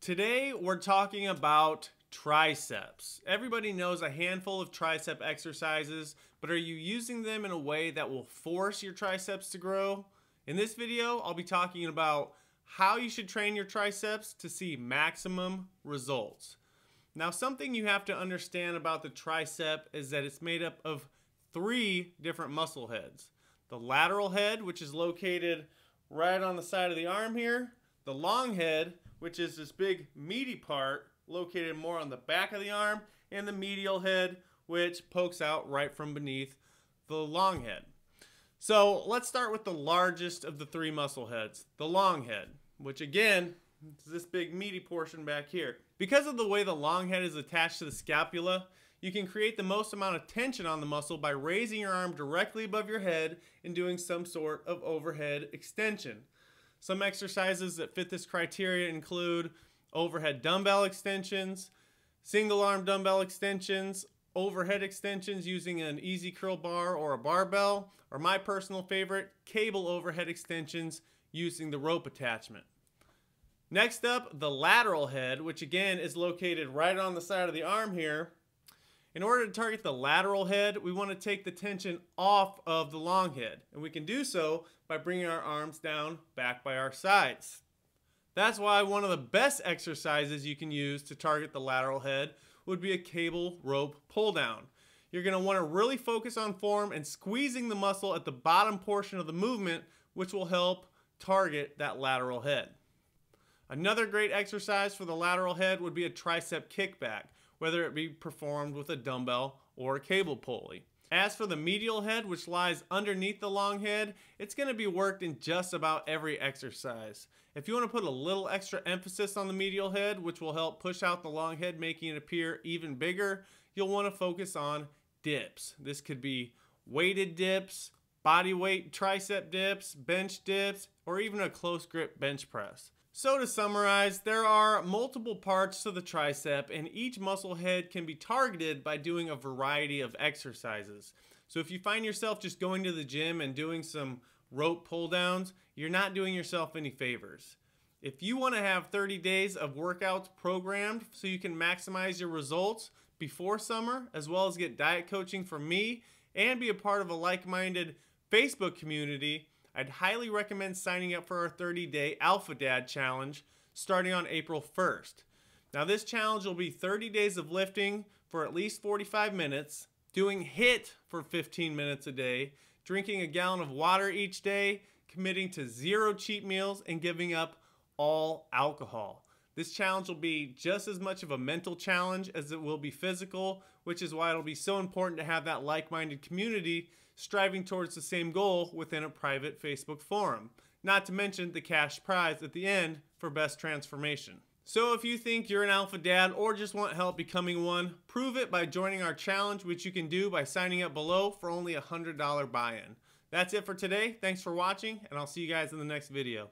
Today we're talking about triceps. Everybody knows a handful of tricep exercises, but are you using them in a way that will force your triceps to grow? In this video, I'll be talking about how you should train your triceps to see maximum results. Now, something you have to understand about the tricep is that it's made up of three different muscle heads. The lateral head, which is located right on the side of the arm here. The long head, which is this big meaty part located more on the back of the arm. And the medial head, which pokes out right from beneath the long head. So let's start with the largest of the three muscle heads, the long head, which again is this big meaty portion back here. Because of the way the long head is attached to the scapula, you can create the most amount of tension on the muscle by raising your arm directly above your head and doing some sort of overhead extension. Some exercises that fit this criteria include overhead dumbbell extensions, single arm dumbbell extensions, overhead extensions using an easy curl bar or a barbell, or my personal favorite, cable overhead extensions using the rope attachment. Next up, the lateral head, which again is located right on the side of the arm here. In order to target the lateral head, we want to take the tension off of the long head, and we can do so by bringing our arms down back by our sides. That's why one of the best exercises you can use to target the lateral head would be a cable rope pull down. You're going to want to really focus on form and squeezing the muscle at the bottom portion of the movement, which will help target that lateral head. Another great exercise for the lateral head would be a tricep kickback, whether it be performed with a dumbbell or a cable pulley. As for the medial head, which lies underneath the long head, it's going to be worked in just about every exercise. If you want to put a little extra emphasis on the medial head, which will help push out the long head, making it appear even bigger, you'll want to focus on dips. This could be weighted dips, body weight tricep dips, bench dips, or even a close grip bench press. So to summarize, there are multiple parts to the tricep, and each muscle head can be targeted by doing a variety of exercises. So if you find yourself just going to the gym and doing some rope pull downs, you're not doing yourself any favors. If you want to have 30 days of workouts programmed so you can maximize your results before summer, as well as get diet coaching from me and be a part of a like-minded Facebook community, I'd highly recommend signing up for our 30-day Alpha Dad Challenge starting on April 1st. Now, this challenge will be 30 days of lifting for at least 45 minutes, doing HIIT for 15 minutes a day, drinking a gallon of water each day, committing to 0 cheat meals, and giving up all alcohol. This challenge will be just as much of a mental challenge as it will be physical, which is why it'll be so important to have that like-minded community striving towards the same goal within a private Facebook forum. Not to mention the cash prize at the end for best transformation. So if you think you're an alpha dad or just want help becoming one, prove it by joining our challenge, which you can do by signing up below for only $100 buy-in. That's it for today. Thanks for watching, and I'll see you guys in the next video.